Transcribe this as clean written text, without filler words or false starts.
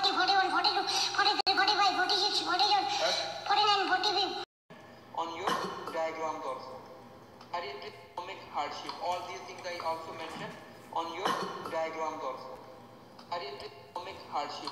40, 41, 42, 43, 45, 46, 47, 49, 45. On your diagrams also, economic hardship, all these things I also mentioned on your diagrams also. Economic hardship.